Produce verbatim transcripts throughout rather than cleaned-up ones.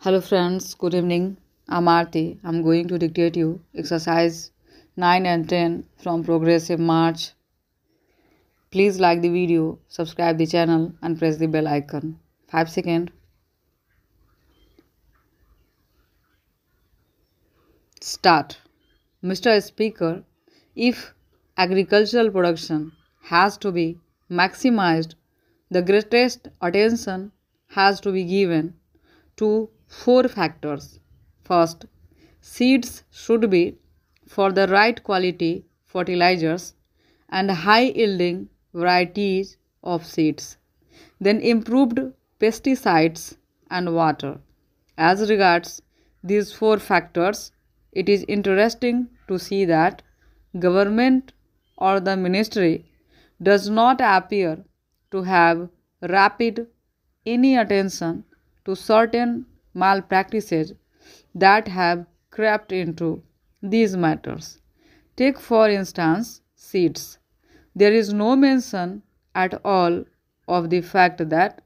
Hello friends, good evening. I'm Aarti. I'm going to dictate you exercise nine and ten from Progressive March. Please like the video, subscribe the channel and press the bell icon. five seconds. Start. Mister Speaker, if agricultural production has to be maximized, the greatest attention has to be given to four factors. First, seeds should be for the right quality fertilizers and high-yielding varieties of seeds. Then improved pesticides and water. As regards these four factors, it is interesting to see that government or the ministry does not appear to have rapid any attention to certain malpractices that have crept into these matters. Take for instance seeds. There is no mention at all of the fact that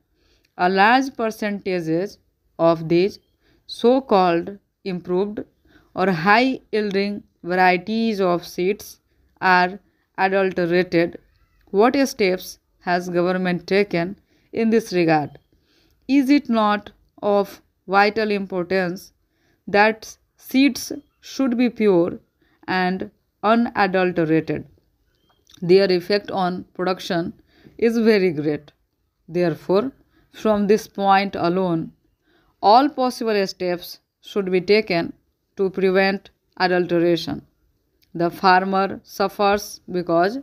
a large percentage of these so-called improved or high-yielding varieties of seeds are adulterated. What steps has government taken in this regard? Is it not of vital importance that seeds should be pure and unadulterated? Their effect on production is very great. Therefore, from this point alone, all possible steps should be taken to prevent adulteration. The farmer suffers because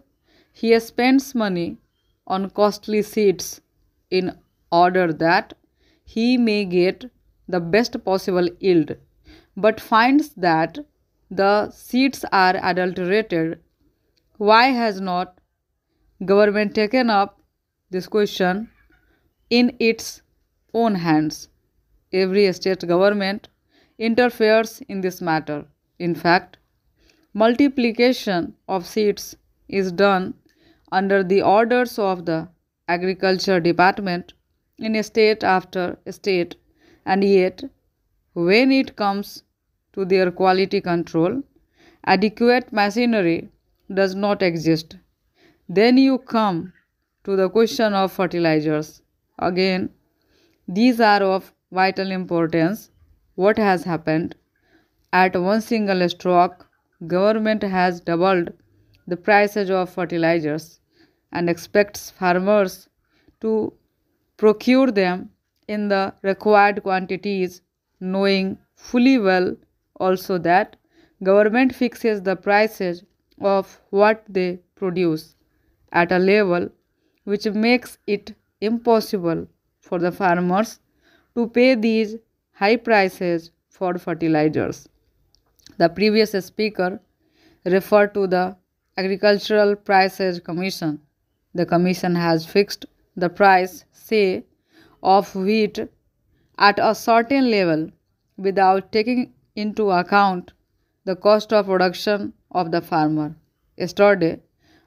he spends money on costly seeds in order that he may get the best possible yield, but finds that the seeds are adulterated. Why has not government taken up this question in its own hands? Every state government interferes in this matter. In fact, multiplication of seeds is done under the orders of the Agriculture Department in a state after state, and yet when it comes to their quality control, adequate machinery does not exist. Then you come to the question of fertilizers. Again, these are of vital importance. What has happened? At one single stroke, government has doubled the prices of fertilizers and expects farmers to procure them in the required quantities, knowing fully well also that government fixes the prices of what they produce at a level which makes it impossible for the farmers to pay these high prices for fertilizers. The previous speaker referred to the Agricultural Prices Commission. The Commission has fixed the price, say, of wheat at a certain level without taking into account the cost of production of the farmer. Yesterday,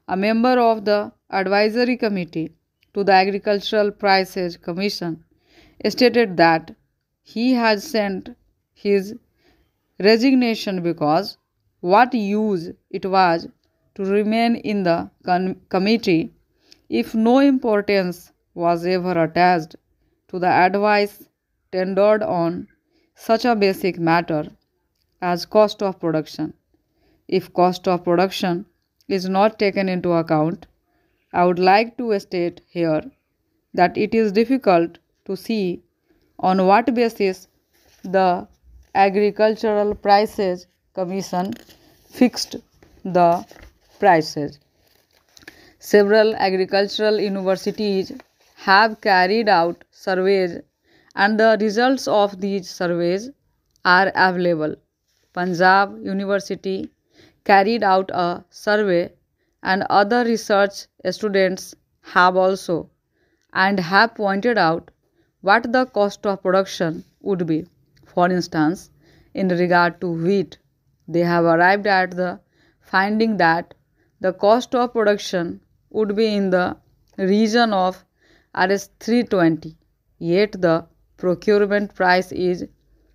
a member of the advisory committee to the Agricultural Prices Commission stated that he has sent his resignation because what use it was to remain in the con- committee if no importance was ever attached to the advice tendered on such a basic matter as cost of production. If cost of production is not taken into account, I would like to state here that it is difficult to see on what basis the Agricultural Prices Commission fixed the prices. Several agricultural universities have carried out surveys, and the results of these surveys are available. Punjab University carried out a survey, and other research students have also, and have pointed out what the cost of production would be. For instance, in regard to wheat, they have arrived at the finding that the cost of production would be in the region of Rs three hundred twenty, yet the procurement price is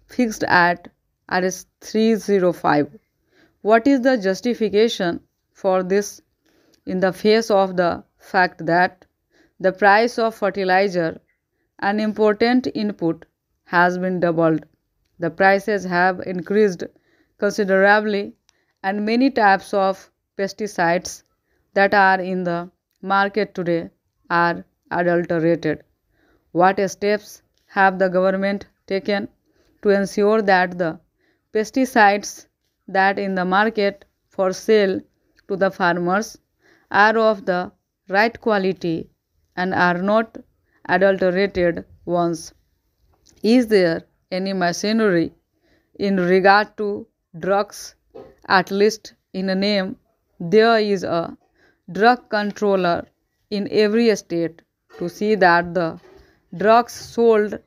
fixed at Rs three hundred five. What is the justification for this in the face of the fact that the price of fertilizer, an important input, has been doubled? The prices have increased considerably, and many types of pesticides that are in the market today are adulterated. What steps have the government taken to ensure that the pesticides that in the market for sale to the farmers are of the right quality and are not adulterated ones? Is there any machinery in regard to drugs? At least in a name, there is a drug controller in every state to see that the drugs sold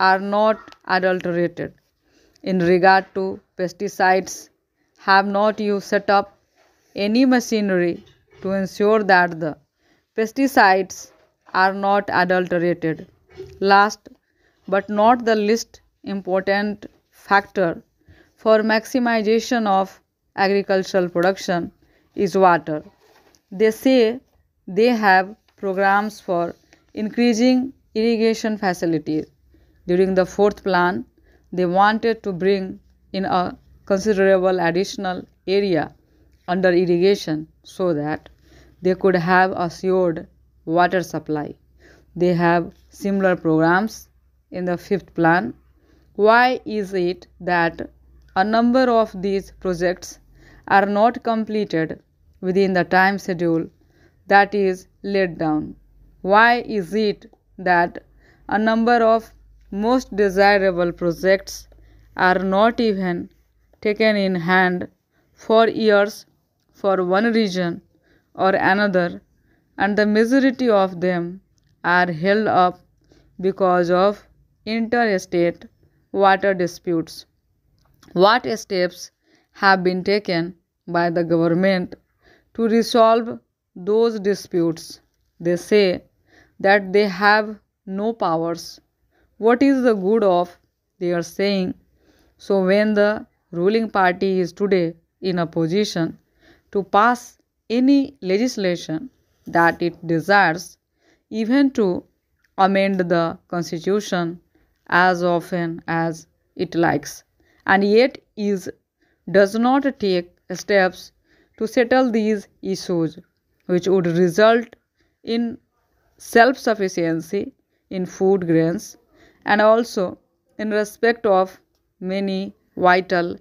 are not adulterated. In regard to pesticides, have not you set up any machinery to ensure that the pesticides are not adulterated? Last but not the least important factor for maximization of agricultural production is water. They say they have programs for increasing irrigation facilities. During the fourth plan, they wanted to bring in a considerable additional area under irrigation so that they could have assured water supply. They have similar programs in the fifth plan. Why is it that a number of these projects are not completed within the time schedule that is laid down? Why is it that a number of most desirable projects are not even taken in hand for years for one region or another, and the majority of them are held up because of interstate water disputes? What steps have been taken by the government to resolve those disputes? They say that they have no powers. What is the good of their saying so when the ruling party is today in a position to pass any legislation that it desires, even to amend the constitution as often as it likes, and yet is does not take steps to settle these issues, which would result in self-sufficiency in food grains and also in respect of many vital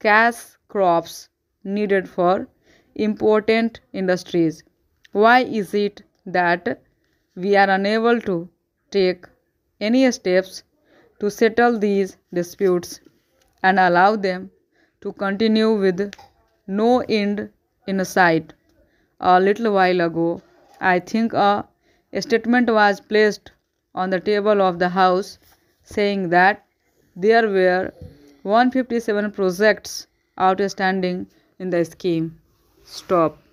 cash crops needed for important industries? Why is it that we are unable to take any steps to settle these disputes and allow them to continue with no end in sight? A little while ago, I think a statement was placed on the table of the House saying that there were one hundred fifty-seven projects outstanding in the scheme. Stop.